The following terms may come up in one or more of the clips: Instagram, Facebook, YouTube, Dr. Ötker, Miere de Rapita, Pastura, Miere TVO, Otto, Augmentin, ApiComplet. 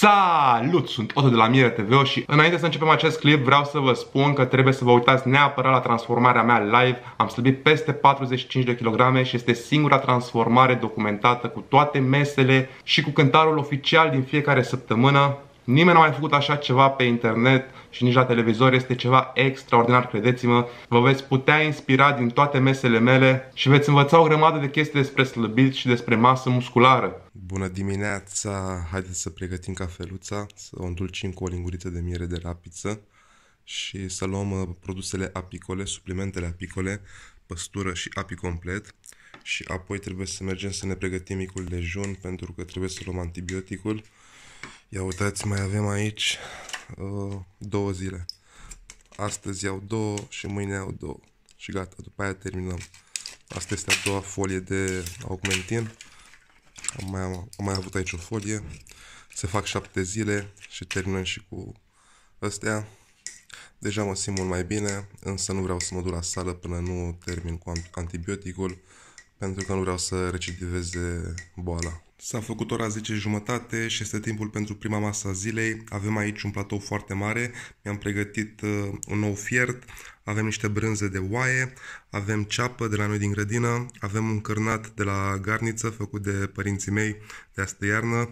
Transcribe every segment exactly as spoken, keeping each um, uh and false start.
Salut! Sunt Otto de la Miere te ve și înainte să începem acest clip vreau să vă spun că trebuie să vă uitați neapărat la transformarea mea live. Am slăbit peste patruzeci și cinci de kilograme și este singura transformare documentată cu toate mesele și cu cântarul oficial din fiecare săptămână. Nimeni n-a mai făcut așa ceva pe internet și nici la televizor. Este ceva extraordinar, credeți-mă. Vă veți putea inspira din toate mesele mele și veți învăța o grămadă de chestii despre slăbit și despre masă musculară. Bună dimineața! Haideți să pregătim cafeluța, să o îndulcim cu o linguriță de miere de rapiță și să luăm produsele apicole, suplimentele apicole, pastură și ApiComplet. Și apoi trebuie să mergem să ne pregătim micul dejun pentru că trebuie să luăm antibioticul. Ia uitați, mai avem aici uh, două zile. Astăzi iau două și mâine iau două. Și gata, după aia terminăm. Asta este a doua folie de Augmentin. Am mai, am mai avut aici o folie. Se fac șapte zile și terminăm și cu astea. Deja mă simt mult mai bine, însă nu vreau să mă duc la sală până nu termin cu antibioticul, pentru că nu vreau să recidiveze boala. S-a făcut ora zece și jumătate și este timpul pentru prima masă a zilei. Avem aici un platou foarte mare. Mi-am pregătit un ou fiert. Avem niște brânze de oaie. Avem ceapă de la noi din grădină. Avem un cârnat de la garniță făcut de părinții mei de astă iarnă.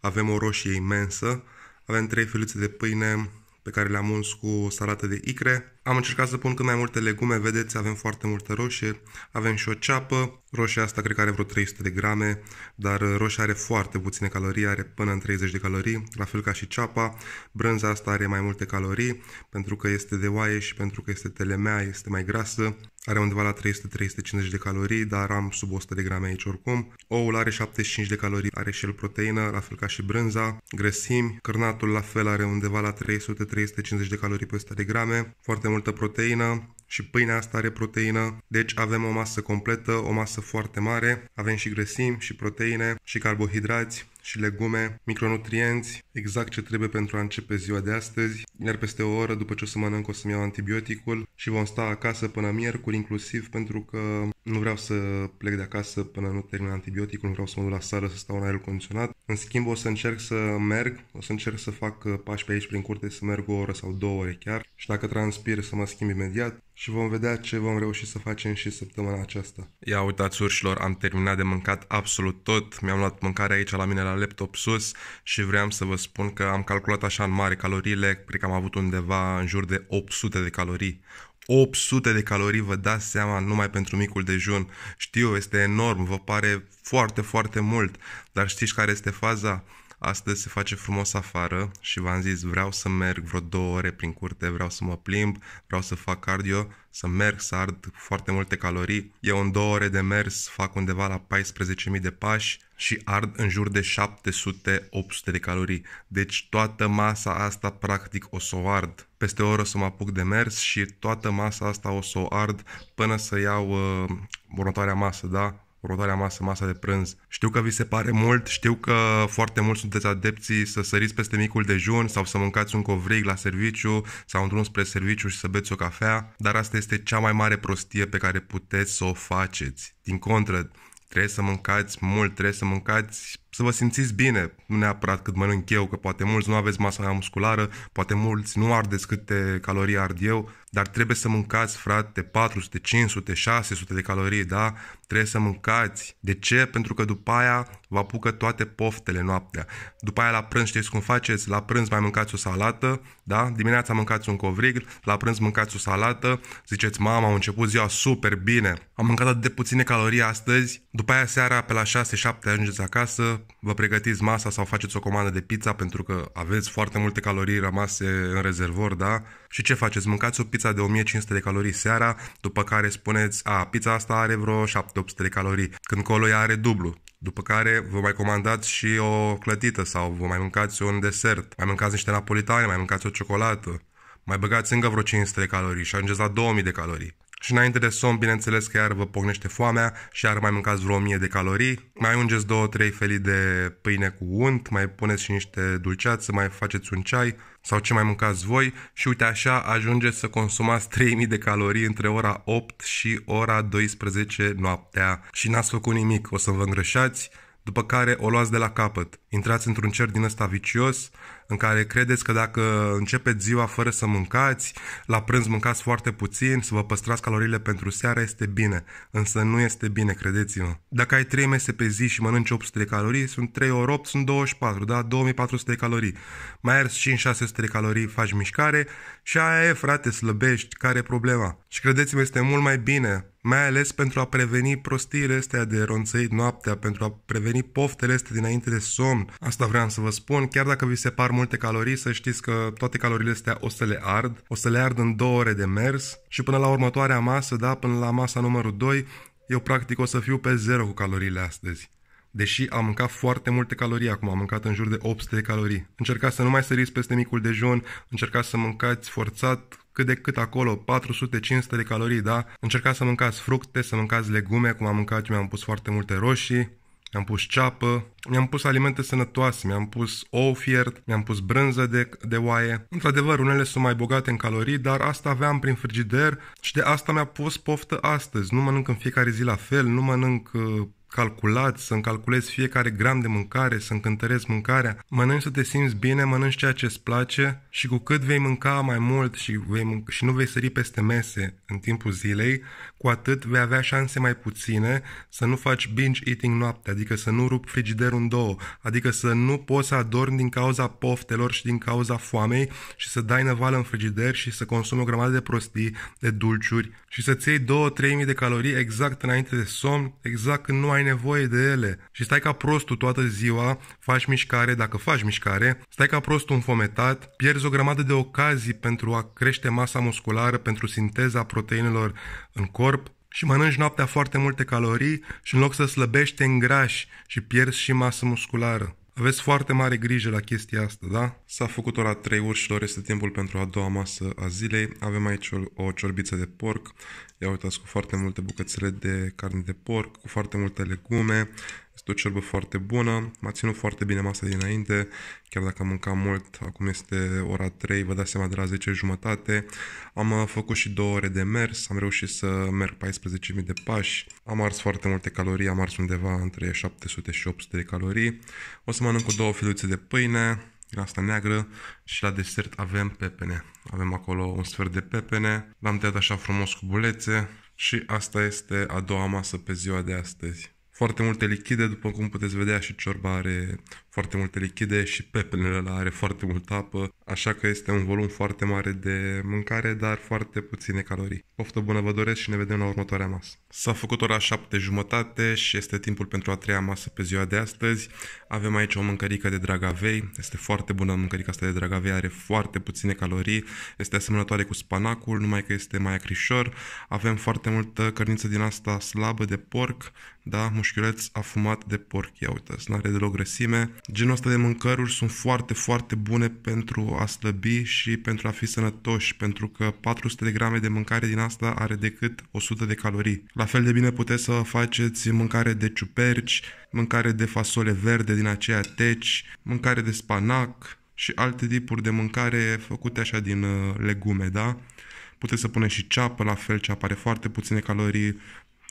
Avem o roșie imensă. Avem trei feluțe de pâine pe care le-am uns cu salată de icre. Am încercat să pun cât mai multe legume, vedeți, avem foarte multă roșie, avem și o ceapă, roșia asta cred că are vreo trei sute de grame, dar roșia are foarte puține calorii, are până în treizeci de calorii, la fel ca și ceapa. Brânza asta are mai multe calorii, pentru că este de oaie și pentru că este telemea, este mai grasă, are undeva la trei sute la trei sute cincizeci de calorii, dar am sub o sută de grame aici oricum. Oul are șaptezeci și cinci de calorii, are și el proteină, la fel ca și brânza, grăsimi, cârnatul la fel are undeva la trei sute la trei sute cincizeci de calorii pe o sută de grame, foarte multă proteină. Și pâinea asta are proteină, deci avem o masă completă, o masă foarte mare, avem și grăsimi, și proteine, și carbohidrați, și legume, micronutrienți, exact ce trebuie pentru a începe ziua de astăzi. Iar peste o oră, după ce o să mănânc, o să-mi iau antibioticul și vom sta acasă până miercuri, inclusiv pentru că nu vreau să plec de acasă până nu termin antibioticul, nu vreau să mă duc la sală să stau în aer condiționat. În schimb, o să încerc să merg, o să încerc să fac pași pe aici prin curte, să merg o oră sau două ore chiar și dacă transpir să mă schimb imediat. Și vom vedea ce vom reuși să facem și săptămâna aceasta. Ia uitați, urșilor, am terminat de mâncat absolut tot. Mi-am luat mâncare aici la mine la laptop sus și vreau să vă spun că am calculat așa în mare caloriile. Cred că am avut undeva în jur de opt sute de calorii. opt sute de calorii, vă dați seama, numai pentru micul dejun. Știu, este enorm, vă pare foarte, foarte mult. Dar știți care este faza? Astăzi se face frumos afară și v-am zis, vreau să merg vreo două ore prin curte, vreau să mă plimb, vreau să fac cardio, să merg, să ard foarte multe calorii. Eu în două ore de mers fac undeva la paisprezece mii de pași și ard în jur de șapte sute la opt sute de calorii. Deci toată masa asta practic o să o ard. Peste o oră o să mă apuc de mers și toată masa asta o să o ard până să iau uh, următoarea masă, da? Următoarea masă, masa de prânz. Știu că vi se pare mult, știu că foarte mulți sunteți adepții să săriți peste micul dejun sau să mâncați un covrig la serviciu sau într-un spre serviciu și să beți o cafea, dar asta este cea mai mare prostie pe care puteți să o faceți. Din contră, trebuie să mâncați mult, trebuie să mâncați să vă simțiți bine, nu neapărat cât mănânc eu, că poate mulți nu aveți masa aia musculară, poate mulți nu ardeți câte calorii ard eu, dar trebuie să mâncați, frate, patru sute, cinci sute, șase sute de calorii, da? Trebuie să mâncați. De ce? Pentru că după aia vă apucă toate poftele noaptea. După aia la prânz știți cum faceți? La prânz mai mâncați o salată, da? Dimineața mâncați un covrig, la prânz mâncați o salată, ziceți, mama, am început ziua super bine, am mâncat atât de puține calorii astăzi, după aia seara pe la șase șapte ajungeți acasă, vă pregătiți masa sau faceți o comandă de pizza pentru că aveți foarte multe calorii rămase în rezervor, da? Și ce faceți? Mâncați o pizza de o mie cinci sute de calorii seara, după care spuneți, a, pizza asta are vreo șapte sute la opt sute de calorii, când colo ea are dublu. După care vă mai comandați și o clătită sau vă mai mâncați un desert, mai mâncați niște napolitane, mai mâncați o ciocolată, mai băgați încă vreo cinci sute de calorii și ajungeți la două mii de calorii. Și înainte de somn, bineînțeles că iar vă pocnește foamea și iar mai mâncați vreo o mie de calorii, mai ungeți două trei felii de pâine cu unt, mai puneți și niște dulceață, mai faceți un ceai sau ce mai mâncați voi și uite așa ajungeți să consumați trei mii de calorii între ora opt și ora douăsprezece noaptea și n-ați făcut nimic, o să vă îngrășați. după care o luați de la capăt. Intrați într-un cerc din ăsta vicios în care credeți că dacă începeți ziua fără să mâncați, la prânz mâncați foarte puțin, să vă păstrați caloriile pentru seara, este bine. Însă nu este bine, credeți-mă. Dacă ai trei mese pe zi și mănânci opt sute de calorii, sunt trei ori opt, sunt douăzeci și patru, da? două mii patru sute de calorii. Mai arzi cinci șase sute de calorii, faci mișcare și aia e, frate, slăbești, care e problema? Și credeți-mă, este mult mai bine, mai ales pentru a preveni prostiile astea de ronțăit noaptea, pentru a preveni poftele astea dinainte de somn. Asta vreau să vă spun, chiar dacă vi se par multe calorii, să știți că toate caloriile astea o să le ard, o să le ard în două ore de mers și până la următoarea masă, da, până la masa numărul doi, eu practic o să fiu pe zero cu caloriile astăzi. Deși am mâncat foarte multe calorii acum, am mâncat în jur de opt sute de calorii. Încercați să nu mai săriți peste micul dejun, încercați să mâncați forțat, cât de cât acolo, patru sute cinci sute de calorii, da? Încercați să mâncați fructe, să mâncați legume, cum am mâncat, mi-am pus foarte multe roșii, mi-am pus ceapă, mi-am pus alimente sănătoase, mi-am pus ou fiert, mi-am pus brânză de, de oaie. Într-adevăr, unele sunt mai bogate în calorii, dar asta aveam prin frigider și de asta mi-a pus poftă astăzi. Nu mănânc în fiecare zi la fel, nu mănânc uh, calculat, să-mi calculez fiecare gram de mâncare, să-mi cântăresc mâncarea. Mănânci să te simți bine, mănânci ceea ce îți place și cu cât vei mânca mai mult și, vei mânca, și nu vei sări peste mese în timpul zilei, cu atât vei avea șanse mai puține să nu faci binge eating noaptea, adică să nu rup frigiderul în două, adică să nu poți să adormi din cauza poftelor și din cauza foamei și să dai năvală în frigider și să consumi o grămadă de prostii, de dulciuri și să-ți iei două trei mii de calorii exact înainte de somn, exact când nu ai nevoie de ele și stai ca prostul toată ziua, faci mișcare, dacă faci mișcare, stai ca prostul înfometat, pierzi o grămadă de ocazii pentru a crește masa musculară, pentru sinteza proteinelor în corp și mănânci noaptea foarte multe calorii și în loc să slăbești, te îngrași și pierzi și masă musculară. Aveți foarte mare grijă la chestia asta, da? S-a făcut ora trei urșilor, este timpul pentru a doua masă a zilei. Avem aici o, o ciorbiță de porc, ia uitați, cu foarte multe bucățele de carne de porc, cu foarte multe legume. Este o ciorbă foarte bună, m-a ținut foarte bine masa dinainte, chiar dacă am mâncat mult, acum este ora trei, vă dați seama, de la zece și jumătate. Am făcut și două ore de mers, am reușit să merg paisprezece mii de pași, am ars foarte multe calorii, am ars undeva între șapte sute și opt sute de calorii. O să mănânc cu două filuțe de pâine, asta neagră, și la desert avem pepene. Avem acolo un sfert de pepene, l-am tăiat așa frumos cu bulețe și asta este a doua masă pe ziua de astăzi. Foarte multe lichide, după cum puteți vedea, și ciorba are foarte multe lichide și pepenele ăla are foarte multă apă, așa că este un volum foarte mare de mâncare, dar foarte puține calorii. Poftă bună vă doresc și ne vedem la următoarea masă. S-a făcut ora șapte jumătate și este timpul pentru a treia masă pe ziua de astăzi. Avem aici o mâncărică de dragavei, este foarte bună mâncărica asta de dragavei, are foarte puține calorii, este asemănătoare cu spanacul, numai că este mai acrișor. Avem foarte multă cărniță din asta slabă de porc, da, mușchiuleț afumat de porc, ia uitați, n-are deloc grăsime. Genul ăsta de mâncăruri sunt foarte, foarte bune pentru a slăbi și pentru a fi sănătoși, pentru că patru sute de grame de mâncare din asta are decât o sută de calorii. La fel de bine puteți să faceți mâncare de ciuperci, mâncare de fasole verde din aceea teci, mâncare de spanac și alte tipuri de mâncare făcute așa din legume, da? Puteți să puneți și ceapă, la fel, ceapă are foarte puține calorii,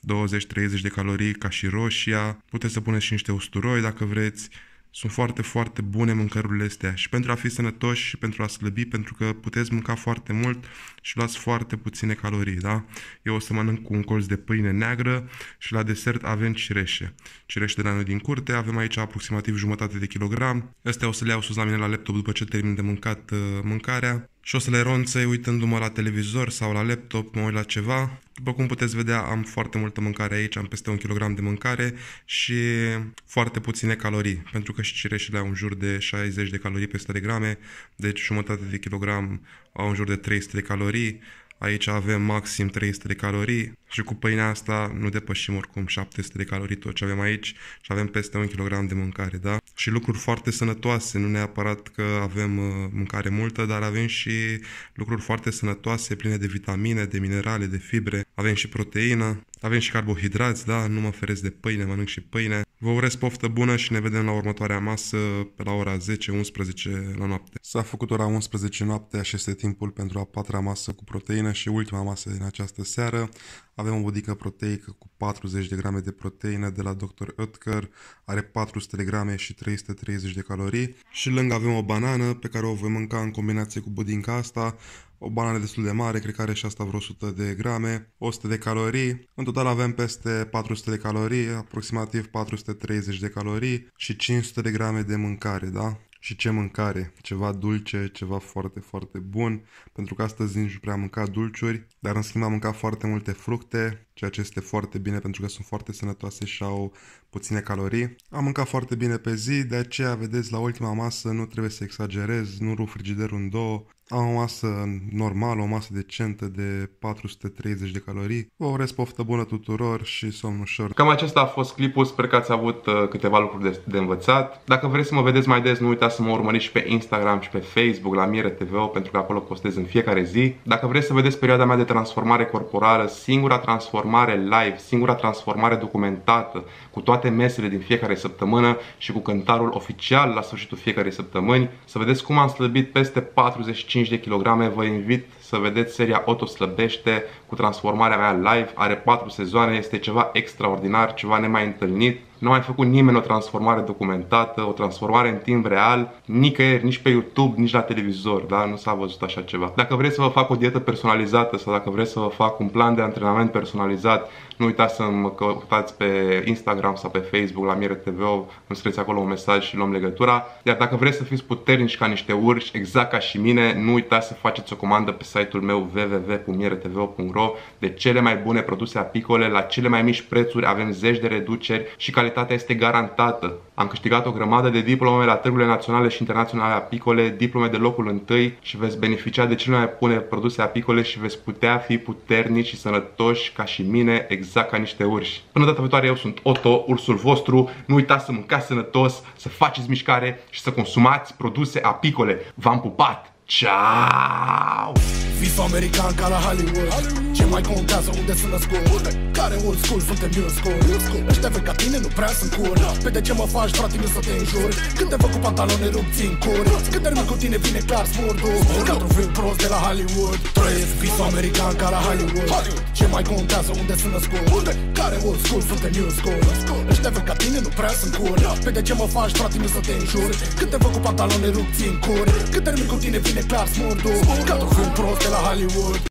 douăzeci treizeci de calorii, ca și roșia. Puteți să puneți și niște usturoi dacă vreți. Sunt foarte, foarte bune mâncărurile astea și pentru a fi sănătoși și pentru a slăbi, pentru că puteți mânca foarte mult și luați foarte puține calorii, da? Eu o să mănânc cu un colț de pâine neagră și la desert avem cireșe. Cireșe de la noi din curte, avem aici aproximativ jumătate de kilogram. Astea o să le iau sus la mine la laptop după ce termin de mâncat uh, mâncarea. Și o să le ronțăi uitându-mă la televizor sau la laptop, mă uit la ceva. După cum puteți vedea, am foarte multă mâncare aici, am peste un kilogram de mâncare și foarte puține calorii, pentru că și cireșele au în jur de șaizeci de calorii pe o sută de grame, deci jumătate de kilogram au în jur de trei sute de calorii. Aici avem maxim trei sute de calorii și cu pâinea asta nu depășim oricum șapte sute de calorii tot ce avem aici și avem peste un kilogram de mâncare, da? Și lucruri foarte sănătoase, nu neapărat că avem mâncare multă, dar avem și lucruri foarte sănătoase, pline de vitamine, de minerale, de fibre, avem și proteină, avem și carbohidrați, da? Nu mă feresc de pâine, mănânc și pâine. Vă urez poftă bună și ne vedem la următoarea masă pe la ora zece unsprezece la noapte. S-a făcut ora unsprezece noaptea și este timpul pentru a patra masă cu proteine și ultima masă din această seară. Avem o budică proteică cu patruzeci de grame de proteine de la doctor Ötker, are patru sute de grame și trei sute treizeci de calorii. Și lângă avem o banană pe care o voi mânca în combinație cu budinca asta. O banană destul de mare, cred că are și asta vreo o sută de grame, o sută de calorii. În total avem peste patru sute de calorii, aproximativ patru sute treizeci de calorii și cinci sute de grame de mâncare, da? Și ce mâncare? Ceva dulce, ceva foarte, foarte bun, pentru că astăzi nici nu prea am mâncat dulciuri, dar în schimb am mâncat foarte multe fructe, ceea ce este foarte bine pentru că sunt foarte sănătoase și au puține calorii. Am mâncat foarte bine pe zi, de aceea, vedeți, la ultima masă nu trebuie să exagerez, nu rup frigiderul în două. Am o masă normală, o masă decentă de patru sute treizeci de calorii. Vă urez poftă bună tuturor și somn ușor. Cam acesta a fost clipul, sper că ați avut câteva lucruri de, de învățat. Dacă vreți să mă vedeți mai des, nu uitați să mă urmăriți și pe Instagram și pe Facebook la Miere T V O, pentru că acolo postez în fiecare zi. Dacă vreți să vedeți perioada mea de transformare corporală, singura transformare live, singura transformare documentată, cu toate mesele din fiecare săptămână și cu cântarul oficial la sfârșitul fiecarei săptămâni, să vedeți cum am slăbit peste patruzeci și cinci de kilograme, vă invit să vedeți seria Otto slăbește cu transformarea mea live, are patru sezoane, este ceva extraordinar, ceva nemai întâlnit. Nu a mai făcut nimeni o transformare documentată, o transformare în timp real, nicăieri, nici pe YouTube, nici la televizor, da? Nu s-a văzut așa ceva. Dacă vreți să vă fac o dietă personalizată sau dacă vreți să vă fac un plan de antrenament personalizat, nu uitați să mă căutați pe Instagram sau pe Facebook la Miere T V O, îmi scrieți acolo un mesaj și luăm legătura. Iar dacă vreți să fiți puternici ca niște urși, exact ca și mine, nu uitați să faceți o comandă pe site-ul meu w w w punct miere t v o punct r o de cele mai bune produse apicole, la cele mai mici prețuri, avem zeci de reduceri și calitatea este garantată. Am câștigat o grămadă de diplome la târgurile naționale și internaționale apicole, diplome de locul întâi și veți beneficia de cele mai bune produse apicole și veți putea fi puternici și sănătoși ca și mine, exact ca niște urși. Până data viitoare, eu sunt Otto, ursul vostru. Nu uitați să mâncați sănătos, să faceți mișcare și să consumați produse apicole. V-am pupat! Ciao! Vis american ca la Hollywood, Hollywood. Ce mai contează unde sunt născut? Care old school, suntem new school. Ăștia vei ca tine nu prea sunt cool. Pe de ce mă faci, frate, nu să te înjur? Când te văd cu pantaloni rupți în cur, când termin cu tine vine clar smurdul. Ca un film prost de la Hollywood. Trăiesc vis american ca la Hollywood, Hollywood. Ce mai contează unde sunt născut? Care old school, suntem new school. Ăștia vei ca tine nu prea sunt cool. Pe de ce mă faci, frate, nu să te înjur? Când te văd cu pantaloni rupți în cur, când termin cu tine vine clar smurdul. Ca un film prost de la Hollywood.